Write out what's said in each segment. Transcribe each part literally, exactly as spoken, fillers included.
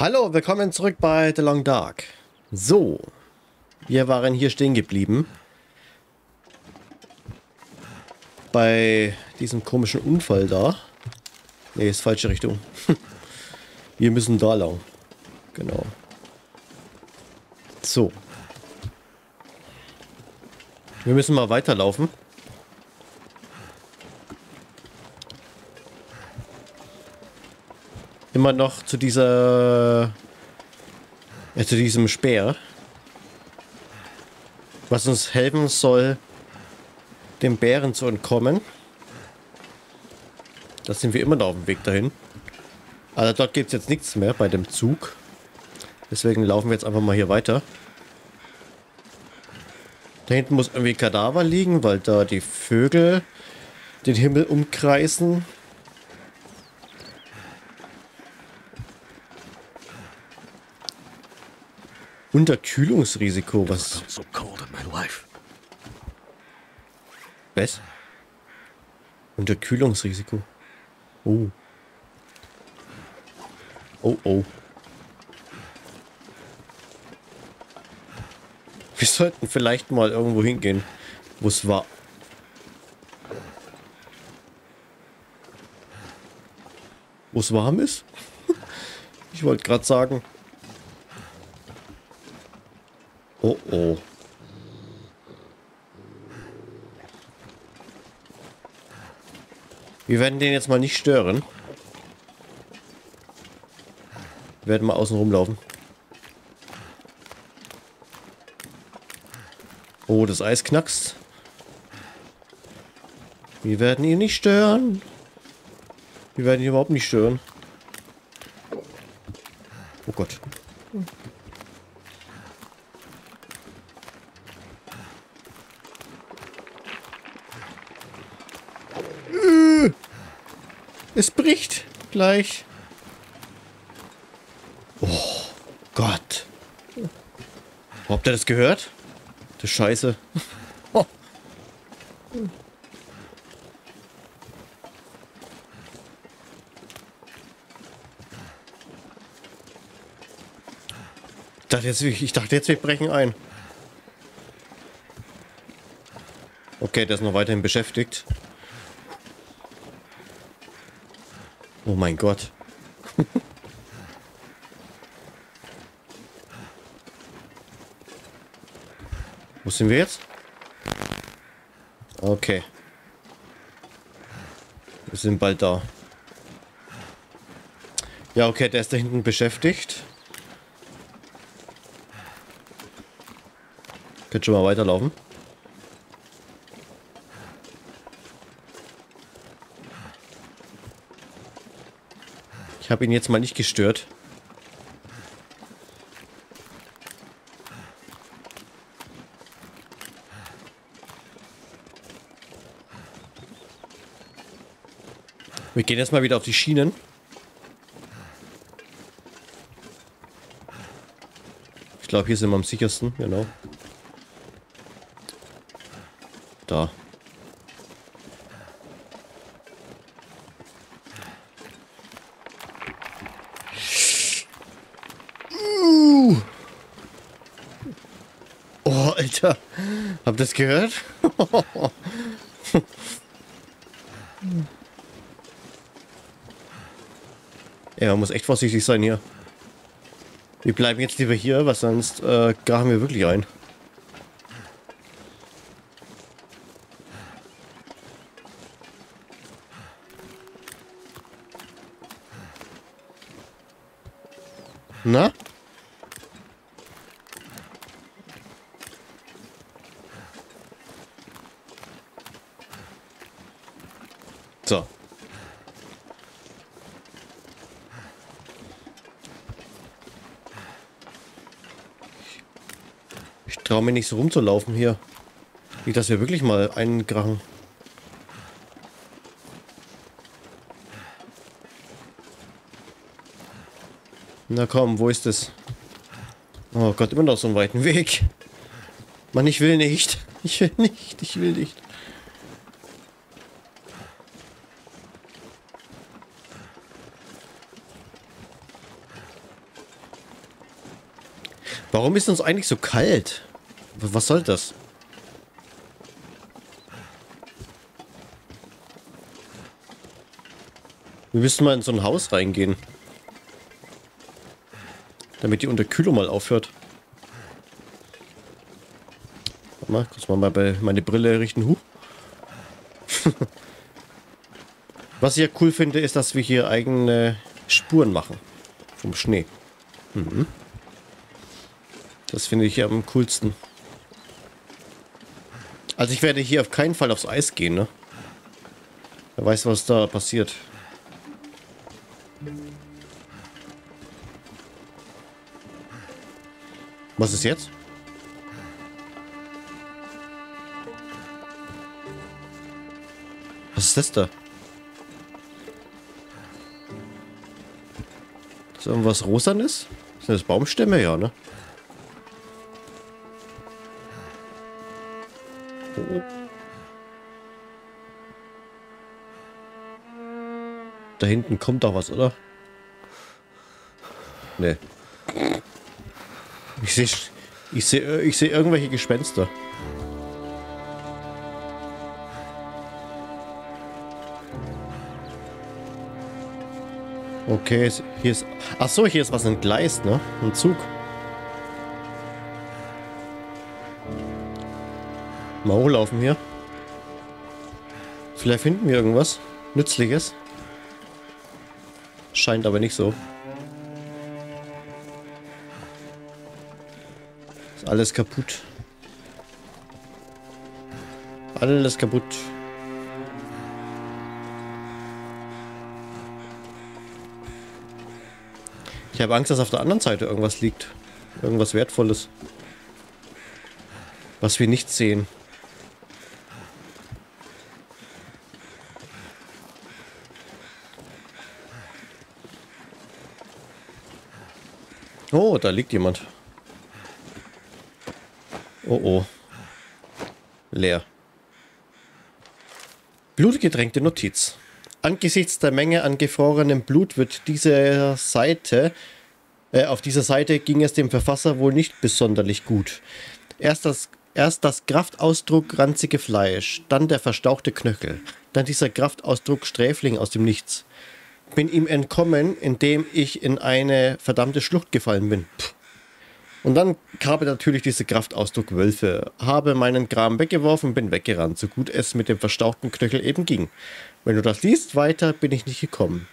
Hallo, willkommen zurück bei The Long Dark. So, wir waren hier stehen geblieben. Bei diesem komischen Unfall da. Ne, ist falsche Richtung. Wir müssen da lang. Genau. So. Wir müssen mal weiterlaufen. Immer noch zu dieser, äh, zu diesem Speer, was uns helfen soll, dem Bären zu entkommen. Da sind wir immer noch auf dem Weg dahin. Aber dort gibt es jetzt nichts mehr bei dem Zug. Deswegen laufen wir jetzt einfach mal hier weiter. Da hinten muss irgendwie Kadaver liegen, weil da die Vögel den Himmel umkreisen. Unterkühlungsrisiko, was? Was? Unterkühlungsrisiko. Oh. Oh, oh. Wir sollten vielleicht mal irgendwo hingehen, wo es war. Wo es warm ist? Ich wollte gerade sagen. Oh oh. Wir werden den jetzt mal nicht stören. Wir werden mal außen rumlaufen. Oh, das Eis knackst. Wir werden ihn nicht stören. Wir werden ihn überhaupt nicht stören. Oh Gott. Es bricht gleich. Oh Gott. Habt ihr das gehört? Das Scheiße. Oh. Ich dachte jetzt, ich dachte jetzt, wir brechen ein. Okay, der ist noch weiterhin beschäftigt. Oh mein Gott. Wo sind wir jetzt? Okay. Wir sind bald da. Ja, okay, der ist da hinten beschäftigt. Könnt schon mal weiterlaufen. Ich habe ihn jetzt mal nicht gestört. Wir gehen jetzt mal wieder auf die Schienen. Ich glaube, hier sind wir am sichersten, genau. Da. Alter, habt ihr das gehört? Ja, man muss echt vorsichtig sein hier. Wir bleiben jetzt lieber hier, was sonst äh, graben wir wirklich ein. Na? So. Ich traue mir nicht so rumzulaufen hier. Nicht, dass wir wirklich mal einkrachen. Na komm, wo ist das? Oh Gott, immer noch so einen weiten Weg. Mann, ich will nicht. Ich will nicht, ich will nicht. Warum ist uns eigentlich so kalt? Was soll das? Wir müssen mal in so ein Haus reingehen. Damit die Unterkühlung mal aufhört. Warte mal, kurz mal bei meine Brille richten. Huh. Was ich ja cool finde, ist, dass wir hier eigene Spuren machen. Vom Schnee. Mhm. Das finde ich am coolsten. Also ich werde hier auf keinen Fall aufs Eis gehen, ne? Wer weiß, was da passiert. Was ist jetzt? Was ist das da? Ist irgendwas Rosanes? Sind das Baumstämme? Ja, ne? Oh. Da hinten kommt doch was, oder? Ne. Ich sehe ich sehe, ich sehe irgendwelche Gespenster. Okay, hier ist... Achso, hier ist was entgleist, ne? Ein Zug. Mal hochlaufen hier. Vielleicht finden wir irgendwas Nützliches. Scheint aber nicht so. Ist alles kaputt. Alles kaputt. Ich habe Angst, dass auf der anderen Seite irgendwas liegt. Irgendwas Wertvolles. Was wir nicht sehen. Oh, da liegt jemand. Oh oh. Leer. Blutgetränkte Notiz. Angesichts der Menge an gefrorenem Blut wird diese Seite, äh, auf dieser Seite ging es dem Verfasser wohl nicht besonderlich gut. Erst das, erst das Kraftausdruck ranzige Fleisch, dann der verstauchte Knöchel, dann dieser Kraftausdruck Sträfling aus dem Nichts. Bin ihm entkommen, indem ich in eine verdammte Schlucht gefallen bin. Puh. Und dann habe natürlich diese Kraftausdruck Wölfe. Habe meinen Kram weggeworfen, bin weggerannt, so gut es mit dem verstauchten Knöchel eben ging. Wenn du das liest, weiter bin ich nicht gekommen.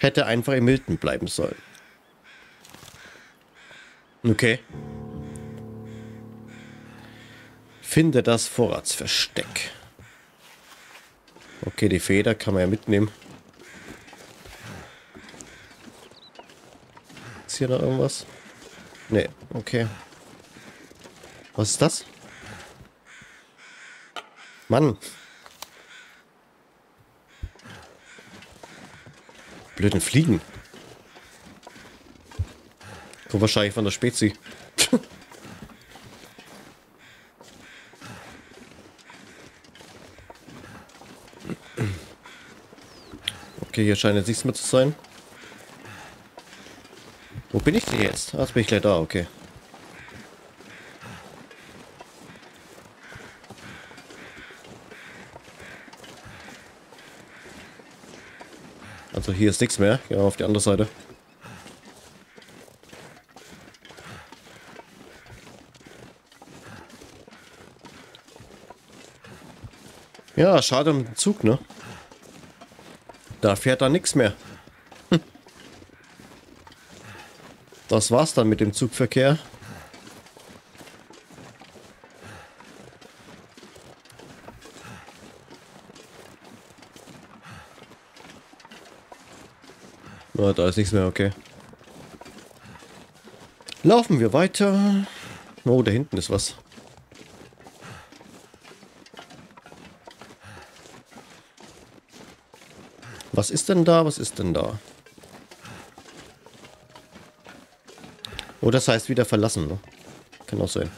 Hätte einfach im Milden bleiben sollen. Okay. Finde das Vorratsversteck. Okay, die Feder kann man ja mitnehmen. Ist hier noch irgendwas? Nee, okay. Was ist das? Mann. Blöden Fliegen. Kommt wahrscheinlich von der Spezi. Okay, hier scheint jetzt nichts mehr zu sein. Wo bin ich denn jetzt? Ah, jetzt bin ich gleich da, okay. Also hier ist nichts mehr. Gehen wir auf die andere Seite. Ja, schade um den Zug, ne? Da fährt da nichts mehr. Hm. Das war's dann mit dem Zugverkehr. Oh, da ist nichts mehr, okay. Laufen wir weiter. Oh, da hinten ist was. Was ist denn da? Was ist denn da? Oh, das heißt wieder verlassen, ne? Kann auch sein.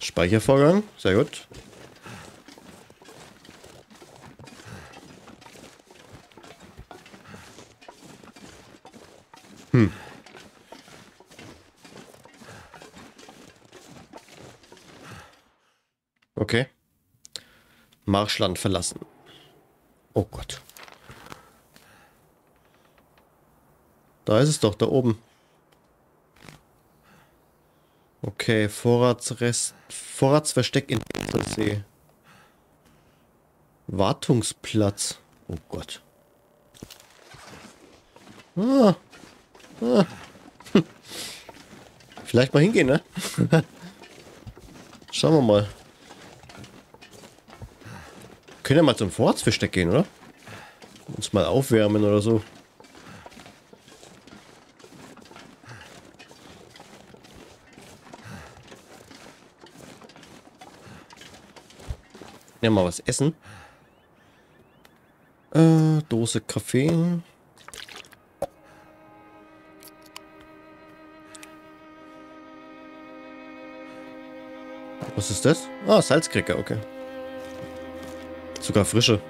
Speichervorgang, sehr gut. Hm. Okay. Marschland verlassen. Oh Gott. Da ist es doch, da oben. Okay, Vorratsrest, Vorratsversteck in Hintersee. Wartungsplatz. Oh Gott. Ah. Ah. Hm. Vielleicht mal hingehen, ne? Schauen wir mal. Können wir mal zum Vorratsversteck gehen, oder? Uns mal aufwärmen oder so. Ja, mal was essen. Äh, Dose Kaffee. Was ist das? Ah, Salzkräcker, okay. Sogar frische.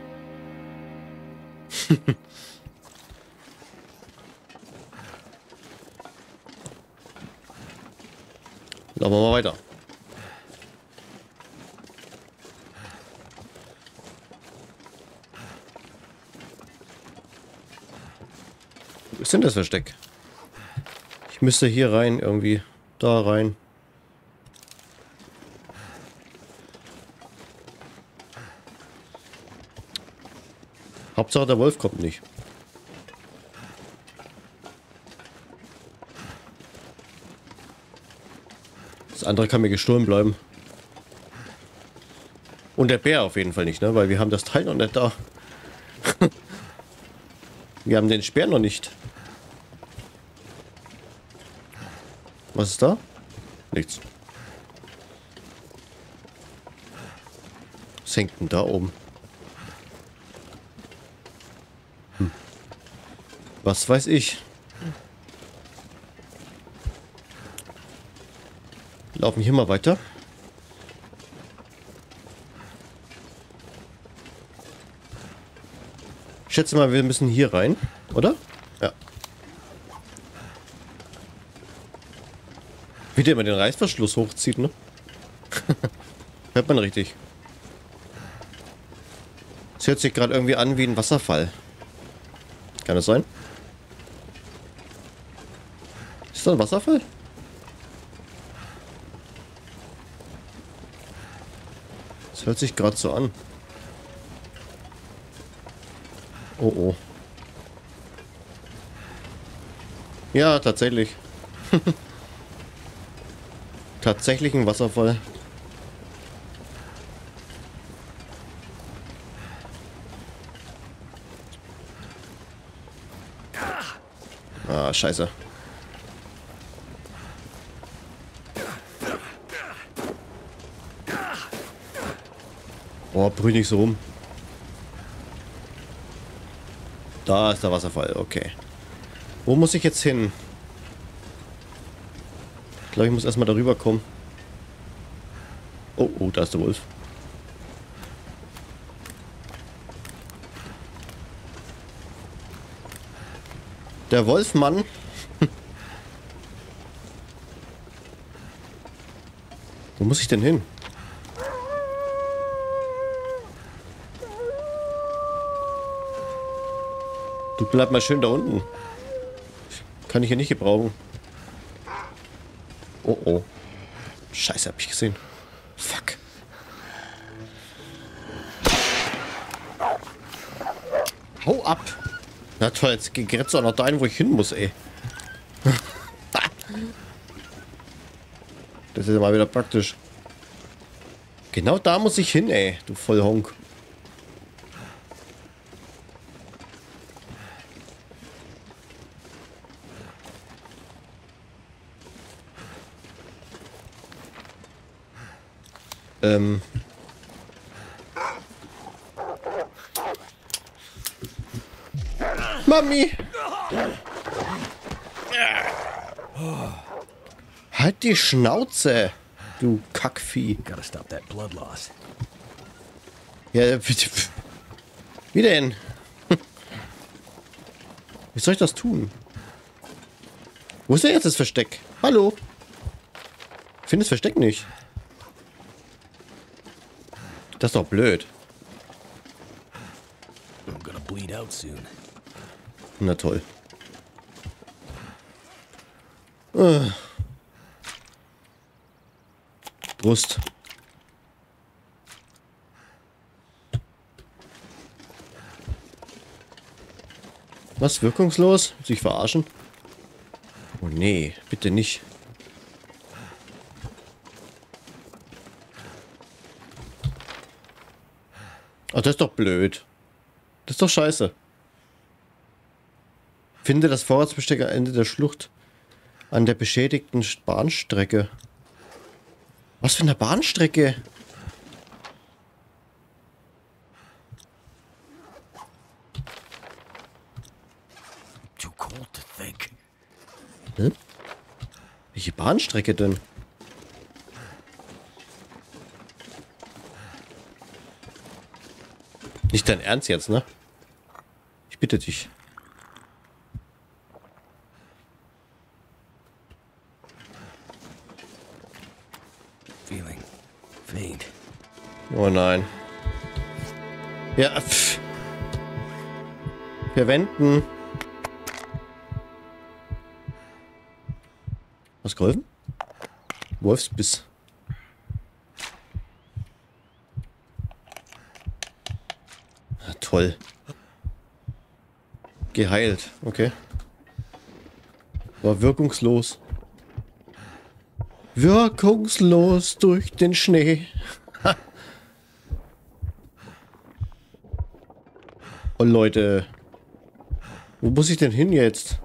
Laufen wir mal weiter. Wo ist denn das Versteck? Ich müsste hier rein irgendwie. Da rein. Hauptsache der Wolf kommt nicht. Das andere kann mir gestohlen bleiben. Und der Bär auf jeden Fall nicht, ne? Weil wir haben das Teil noch nicht da. Wir haben den Speer noch nicht. Was ist da? Nichts. Was hängt denn da oben? Was weiß ich. Laufen hier mal weiter. Ich schätze mal, wir müssen hier rein, oder? Ja. Wie der immer den Reißverschluss hochzieht, ne? Hört man richtig. Es hört sich gerade irgendwie an wie ein Wasserfall. Kann das sein? Ist da ein Wasserfall? Das hört sich gerade so an. Oh oh. Ja, tatsächlich. Tatsächlich ein Wasserfall. Ah, scheiße. Oh, brüll nicht so rum. Da ist der Wasserfall, okay. Wo muss ich jetzt hin? Ich glaube, ich muss erstmal darüber kommen. Oh, oh, da ist der Wolf. Der Wolfmann. Wo muss ich denn hin? Du bleib mal schön da unten. Kann ich hier nicht gebrauchen. Oh oh. Scheiße, hab ich gesehen. Fuck. Hau ab. Na toll, jetzt gerätst du auch noch dahin, wo ich hin muss, ey. Das ist ja mal wieder praktisch. Genau da muss ich hin, ey. Du Vollhonk. Ähm... Mami! Halt die Schnauze, du Kackvieh. Ja, bitte. Wie denn? Wie soll ich das tun? Wo ist denn jetzt das Versteck? Hallo? Ich finde das Versteck nicht. Das ist doch blöd. Na toll. Äh. Brust. Was? Wirkungslos? Sich verarschen? Oh nee, bitte nicht. Ach, das ist doch blöd. Das ist doch scheiße. Finde das Vorratsbesteck am Ende der Schlucht an der beschädigten Bahnstrecke. Was für eine Bahnstrecke? Too cold to think. Hm? Welche Bahnstrecke denn? Nicht dein Ernst jetzt, ne? Ich bitte dich. Oh nein. Ja, pff. Verwenden. Was geholfen? Wolfsbiss. Na toll. Geheilt, okay. War wirkungslos. Wirkungslos durch den Schnee. Oh Leute, wo muss ich denn hin jetzt?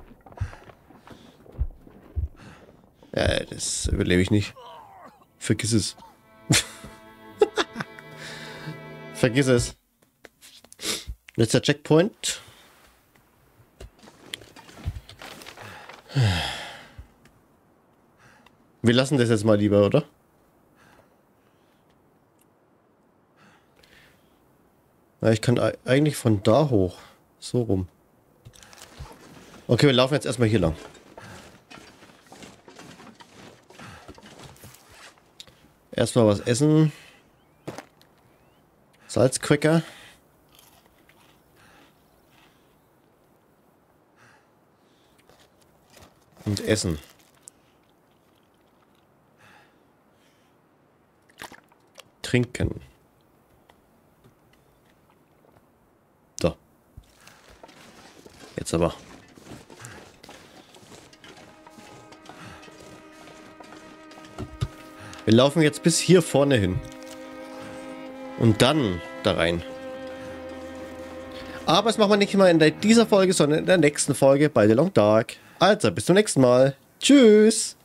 Ja, das überlebe ich nicht. Vergiss es. Vergiss es. Letzter Checkpoint. Wir lassen das jetzt mal lieber, oder? Ich kann eigentlich von da hoch. So rum. Okay, wir laufen jetzt erstmal hier lang. Erstmal was essen. Salzcracker. Und essen. Trinken. Jetzt aber. Wir laufen jetzt bis hier vorne hin. Und dann da rein. Aber das machen wir nicht mal in dieser Folge, sondern in der nächsten Folge bei The Long Dark. Also, bis zum nächsten Mal. Tschüss.